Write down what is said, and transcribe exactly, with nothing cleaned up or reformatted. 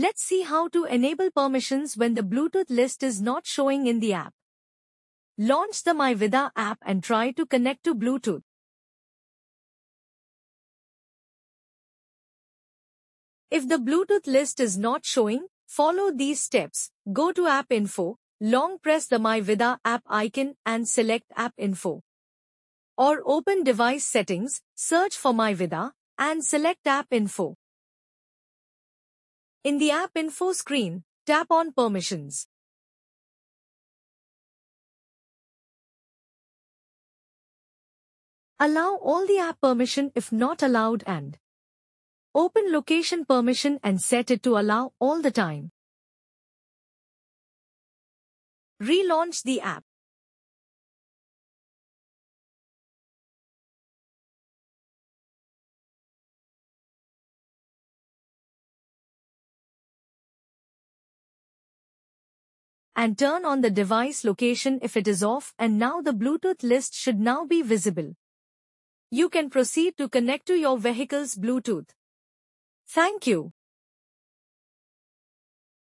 Let's see how to enable permissions when the Bluetooth list is not showing in the app. Launch the MyVida app and try to connect to Bluetooth. If the Bluetooth list is not showing, follow these steps. Go to App Info, long press the MyVida app icon and select App Info. Or open Device Settings, search for MyVida, and select App Info. In the App Info screen, tap on Permissions. Allow all the app permission if not allowed and open location permission and set it to allow all the time. Relaunch the app. And turn on the device location if it is off, and now the Bluetooth list should now be visible. You can proceed to connect to your vehicle's Bluetooth. Thank you.